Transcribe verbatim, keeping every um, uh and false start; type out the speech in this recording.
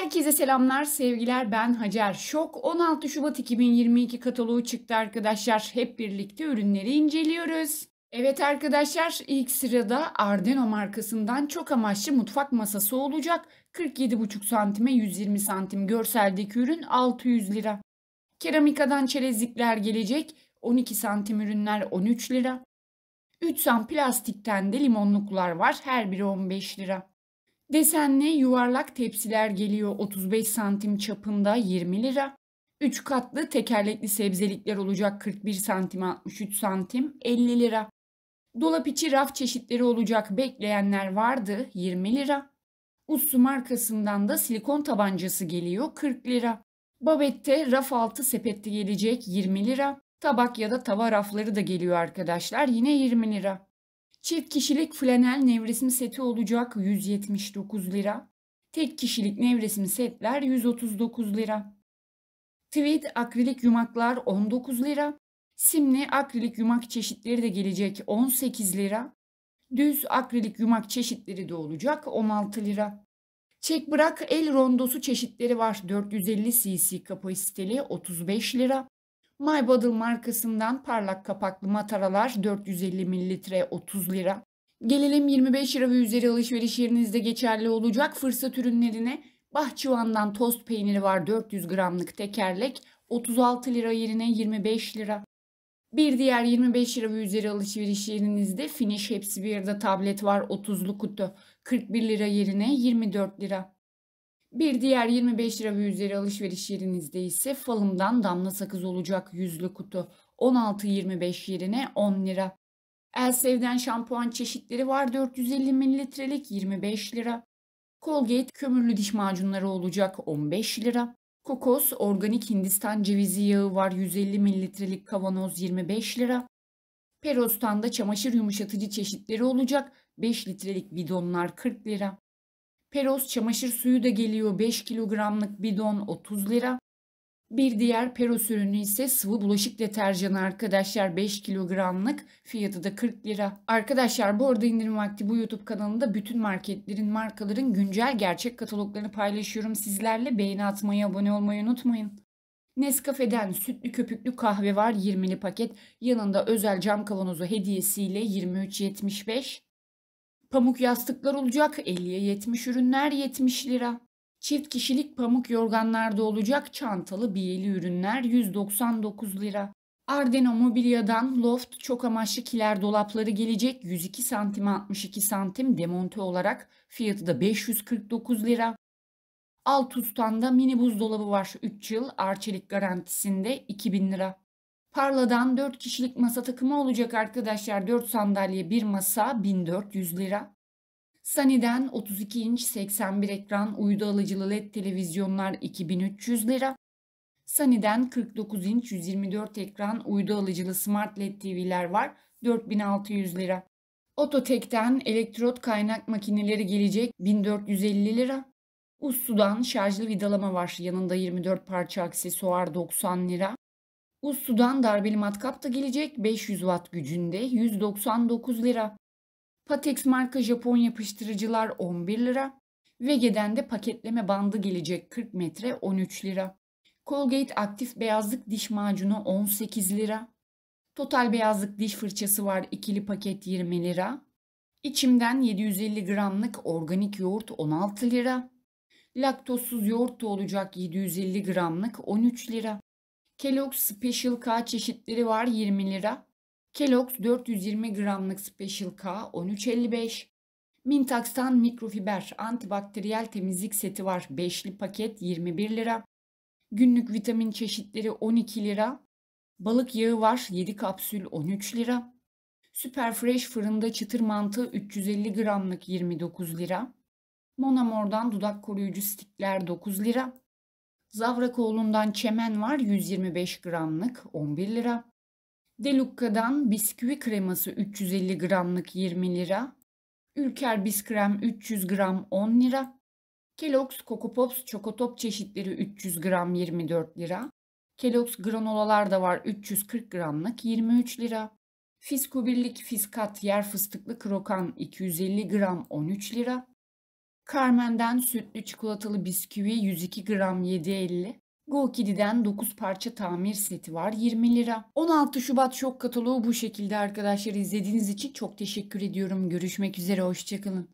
Herkese selamlar, sevgiler. Ben Hacer Şok. on altı Şubat iki bin yirmi iki kataloğu çıktı arkadaşlar. Hep birlikte ürünleri inceliyoruz. Evet arkadaşlar, ilk sırada Ardeno markasından çok amaçlı mutfak masası olacak. kırk yedi buçuk santime yüz yirmi santim görseldeki ürün altı yüz lira. Keramikadan çerezlikler gelecek. on iki santim ürünler on üç lira. üç santim plastikten de limonluklar var. Her biri on beş lira. Desenli yuvarlak tepsiler geliyor otuz beş santim çapında yirmi lira. üç katlı tekerlekli sebzelikler olacak kırk bir santim altmış üç santim elli lira. Dolap içi raf çeşitleri olacak, bekleyenler vardı yirmi lira. Ussu markasından da silikon tabancası geliyor kırk lira. Babette raf altı sepette gelecek yirmi lira. Tabak ya da tava rafları da geliyor arkadaşlar, yine yirmi lira. Çift kişilik flanel nevresim seti olacak yüz yetmiş dokuz lira. Tek kişilik nevresim setler yüz otuz dokuz lira. Tweed akrilik yumaklar on dokuz lira. Simli akrilik yumak çeşitleri de gelecek on sekiz lira. Düz akrilik yumak çeşitleri de olacak on altı lira. Çek bırak el rondosu çeşitleri var. dört yüz elli cc kapasiteli otuz beş lira. My Bottle markasından parlak kapaklı mataralar dört yüz elli mililitre otuz lira. Gelelim yirmi beş lira ve üzeri alışveriş yerinizde geçerli olacak fırsat ürünlerine. Bahçıvan'dan tost peyniri var, dört yüz gramlık tekerlek otuz altı lira yerine yirmi beş lira. Bir diğer yirmi beş lira ve üzeri alışveriş yerinizde Finish hepsi bir arada tablet var, otuzlu kutu kırk bir lira yerine yirmi dört lira. Bir diğer yirmi beş lira ve üzeri alışveriş yerinizde ise Falım'dan damla sakız olacak yüzlü kutu on altı yirmi beş yerine on lira. Elsev'den şampuan çeşitleri var, dört yüz elli mililitrelik yirmi beş lira. Colgate kömürlü diş macunları olacak on beş lira. Kokos organik Hindistan cevizi yağı var, yüz elli mililitrelik kavanoz yirmi beş lira. Peros'tan da çamaşır yumuşatıcı çeşitleri olacak, beş litrelik bidonlar kırk lira. Peros çamaşır suyu da geliyor, beş kilogramlık bidon otuz lira. Bir diğer Peros ürünü ise sıvı bulaşık deterjanı arkadaşlar, beş kilogramlık, fiyatı da kırk lira. Arkadaşlar bu arada indirim vakti bu YouTube kanalında bütün marketlerin, markaların güncel gerçek kataloglarını paylaşıyorum sizlerle. Beğeni atmayı, abone olmayı unutmayın. Nescafe'den sütlü köpüklü kahve var, yirmili paket, yanında özel cam kavanozu hediyesiyle yirmi üç yetmiş beş. Pamuk yastıklar olacak, elliye yetmiş ürünler yetmiş lira. Çift kişilik pamuk yorganlar da olacak, çantalı biyeli ürünler yüz doksan dokuz lira. Ardeno mobilyadan Loft çok amaçlı kiler dolapları gelecek, yüz iki santim altmış iki santim demonte olarak, fiyatı da beş yüz kırk dokuz lira. Altus'tan da mini buzdolabı var, üç yıl Arçelik garantisinde iki bin lira. Parla'dan dört kişilik masa takımı olacak arkadaşlar. dört sandalye bir masa bin dört yüz lira. Sunny'den otuz iki inç seksen bir ekran uydu alıcılı led televizyonlar iki bin üç yüz lira. Sunny'den kırk dokuz inç yüz yirmi dört ekran uydu alıcılı smart led T V'ler var, dört bin altı yüz lira. Ototek'ten elektrot kaynak makineleri gelecek bin dört yüz elli lira. Ussu'dan şarjlı vidalama var, yanında yirmi dört parça aksesuar doksan lira. Ussu'dan darbeli matkap da gelecek, beş yüz watt gücünde yüz doksan dokuz lira. Pattex marka Japon yapıştırıcılar on bir lira. Vege'den de paketleme bandı gelecek kırk metre on üç lira. Colgate aktif beyazlık diş macunu on sekiz lira. Total beyazlık diş fırçası var, ikili paket yirmi lira. İçimden yedi yüz elli gramlık organik yoğurt on altı lira. Laktozsuz yoğurt da olacak, yedi yüz elli gramlık on üç lira. Kelox Special K çeşitleri var yirmi lira. Kelox dört yüz yirmi gramlık Special K on üç elli beş. Mintax'tan mikrofiber antibakteriyel temizlik seti var, beşli paket yirmi bir lira. Günlük vitamin çeşitleri on iki lira. Balık yağı var, yedi kapsül on üç lira. Superfresh fırında çıtır mantı üç yüz elli gramlık yirmi dokuz lira. Monomordan dudak koruyucu stikler dokuz lira. Zavrakoğlu'ndan çemen var, yüz yirmi beş gramlık on bir lira. Delukka'dan bisküvi kreması üç yüz elli gramlık yirmi lira. Ülker biskrem üç yüz gram on lira. Kelox Coco Pops çokotop çeşitleri üç yüz gram yirmi dört lira. Kelox granolalar da var, üç yüz kırk gramlık yirmi üç lira. Fiskubirlik Fiskat yer fıstıklı krokan iki yüz elli gram on üç lira. Carmen'den sütlü çikolatalı bisküvi yüz iki gram yedi elli. Go Kiddy'den dokuz parça tamir seti var yirmi lira. on altı Şubat şok kataloğu bu şekilde arkadaşlar. İzlediğiniz için çok teşekkür ediyorum. Görüşmek üzere, hoşçakalın.